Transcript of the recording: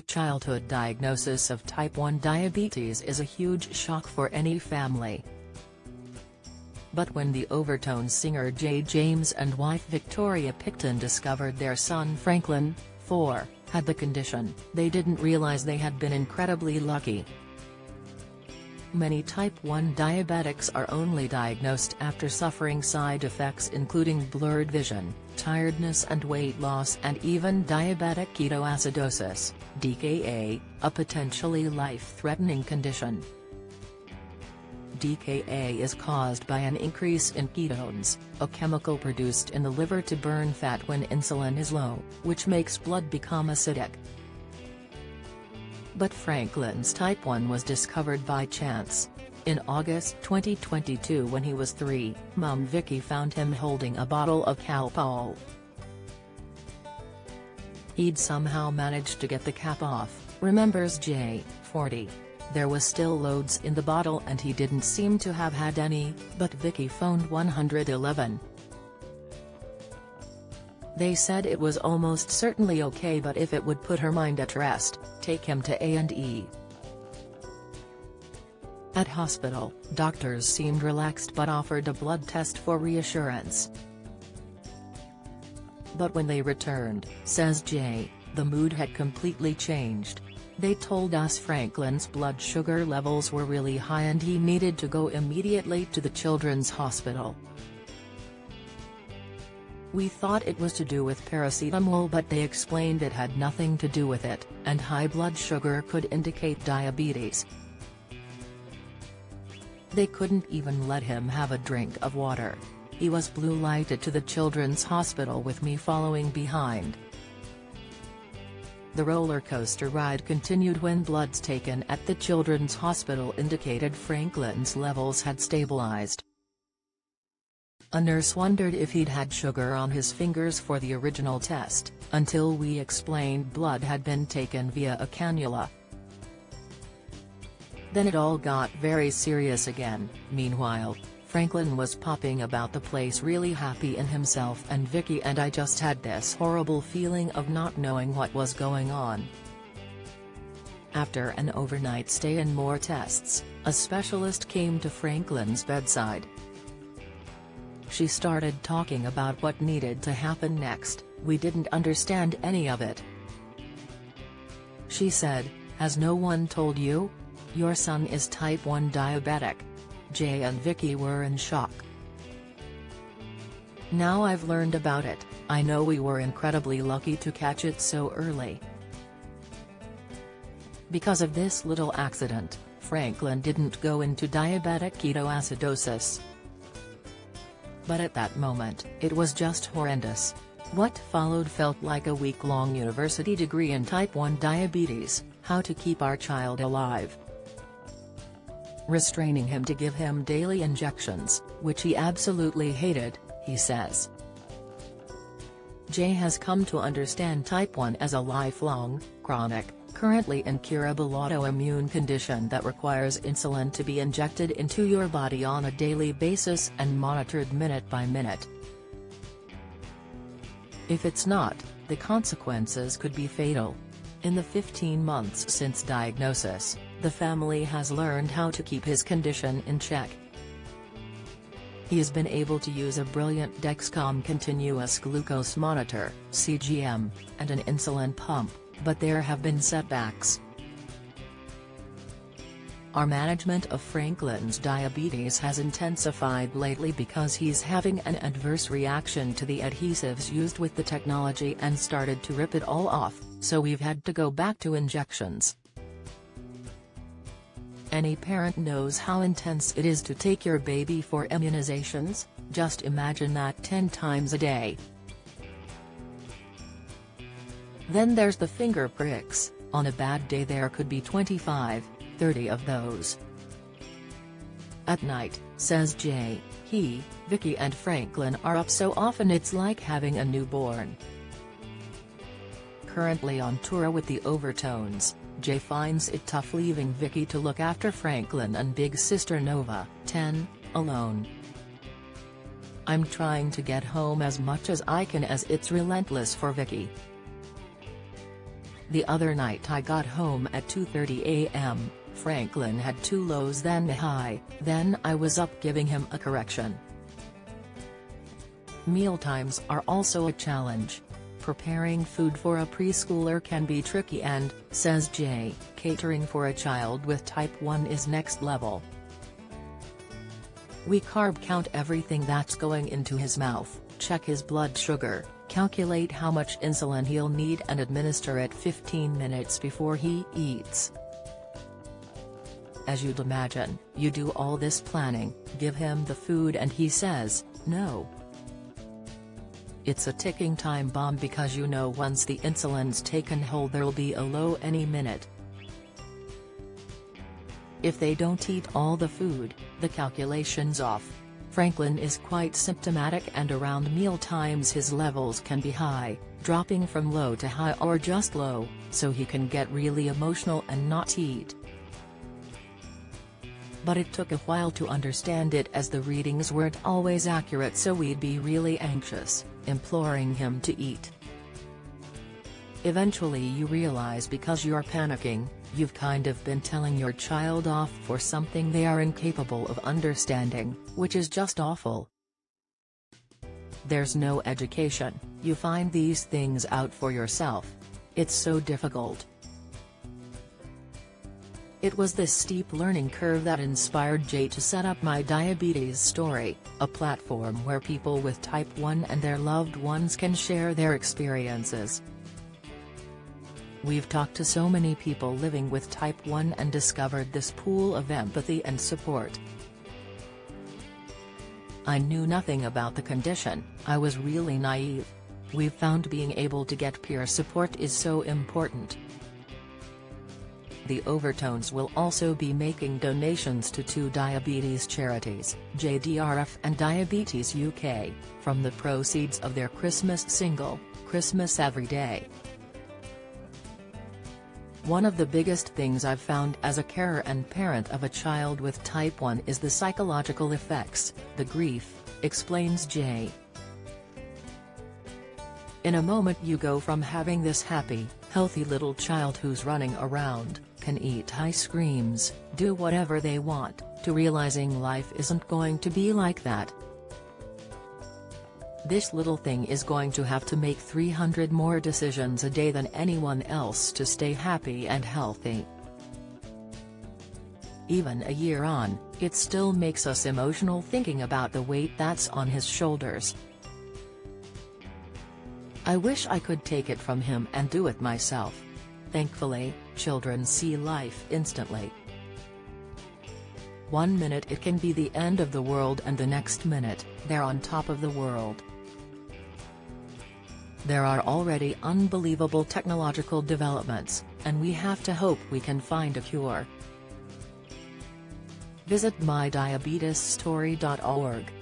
A childhood diagnosis of type 1 diabetes is a huge shock for any family. But when the Overtones singer Jay James and wife Victoria Picton discovered their son Franklin, 4, had the condition, they didn't realize they had been incredibly lucky. Many type 1 diabetics are only diagnosed after suffering side effects including blurred vision, tiredness and weight loss, and even diabetic ketoacidosis, DKA, a potentially life-threatening condition. DKA is caused by an increase in ketones, a chemical produced in the liver to burn fat when insulin is low, which makes blood become acidic. But Franklin's type 1 was discovered by chance. In August 2022 when he was 3, Mum Vicky found him holding a bottle of Calpol. He'd somehow managed to get the cap off, remembers Jay, 40. There was still loads in the bottle and he didn't seem to have had any, but Vicky phoned 111. They said it was almost certainly okay, but if it would put her mind at rest, take him to A&E. At hospital, doctors seemed relaxed but offered a blood test for reassurance. But when they returned, says Jay, the mood had completely changed. They told us Franklin's blood sugar levels were really high and he needed to go immediately to the children's hospital. We thought it was to do with paracetamol, but they explained it had nothing to do with it, and high blood sugar could indicate diabetes. They couldn't even let him have a drink of water. He was blue lighted to the children's hospital with me following behind. The roller coaster ride continued when bloods taken at the children's hospital indicated Franklin's levels had stabilized. A nurse wondered if he'd had sugar on his fingers for the original test, until we explained blood had been taken via a cannula. Then it all got very serious again. Meanwhile, Franklin was popping about the place really happy in himself, and Vicky and I just had this horrible feeling of not knowing what was going on. After an overnight stay and more tests, a specialist came to Franklin's bedside. She started talking about what needed to happen next. We didn't understand any of it. She said, "Has no one told you? Your son is type 1 diabetic." Jay and Vicky were in shock. "Now I've learned about it, I know we were incredibly lucky to catch it so early. Because of this little accident, Franklin didn't go into diabetic ketoacidosis. But at that moment, it was just horrendous." What followed felt like a week-long university degree in type 1 diabetes, how to keep our child alive. Restraining him to give him daily injections, which he absolutely hated, he says. Jay has come to understand type 1 as a lifelong, chronic, currently incurable autoimmune condition that requires insulin to be injected into your body on a daily basis and monitored minute by minute. If it's not, the consequences could be fatal. In the 15 months since diagnosis, the family has learned how to keep his condition in check. He has been able to use a brilliant Dexcom continuous glucose monitor, CGM, and an insulin pump, but there have been setbacks. Our management of Franklin's diabetes has intensified lately because he's having an adverse reaction to the adhesives used with the technology and started to rip it all off, so we've had to go back to injections. Any parent knows how intense it is to take your baby for immunizations, just imagine that 10 times a day. Then there's the finger pricks. On a bad day there could be 25, 30 of those. At night, says Jay, he, Vicky and Franklin are up so often it's like having a newborn. Currently on tour with the Overtones, Jay finds it tough leaving Vicky to look after Franklin and big sister Nova, 10, alone. "I'm trying to get home as much as I can as it's relentless for Vicky. The other night I got home at 2:30 a.m. Franklin had two lows than a high, then I was up giving him a correction. Mealtimes are also a challenge. Preparing food for a preschooler can be tricky and, says Jay, catering for a child with type 1 is next level. We carb count everything that's going into his mouth, check his blood sugar, calculate how much insulin he'll need and administer it 15 minutes before he eats. As you'd imagine, you do all this planning, give him the food and he says, no. It's a ticking time bomb because you know once the insulin's taken hold there'll be a low any minute. If they don't eat all the food, the calculation's off. Franklin is quite symptomatic and around meal times his levels can be high, dropping from low to high or just low, so he can get really emotional and not eat. But it took a while to understand it as the readings weren't always accurate, so we'd be really anxious, imploring him to eat. Eventually you realize because you're panicking, you've kind of been telling your child off for something they are incapable of understanding, which is just awful. There's no education, you find these things out for yourself. It's so difficult. It was this steep learning curve that inspired Jay to set up My Diabetes Story, a platform where people with type 1 and their loved ones can share their experiences. We've talked to so many people living with type 1 and discovered this pool of empathy and support. I knew nothing about the condition, I was really naive. We've found being able to get peer support is so important. The Overtones will also be making donations to two diabetes charities, JDRF and Diabetes UK, from the proceeds of their Christmas single, Christmas Every Day. One of the biggest things I've found as a carer and parent of a child with type 1 is the psychological effects, the grief, explains Jay. In a moment you go from having this happy, healthy little child who's running around, can eat ice creams, do whatever they want, to realizing life isn't going to be like that. This little thing is going to have to make 300 more decisions a day than anyone else to stay happy and healthy. Even a year on, it still makes us emotional thinking about the weight that's on his shoulders. I wish I could take it from him and do it myself. Thankfully, children see life instantly. One minute it can be the end of the world and the next minute, they're on top of the world. There are already unbelievable technological developments, and we have to hope we can find a cure. Visit MyDiabetesStory.org.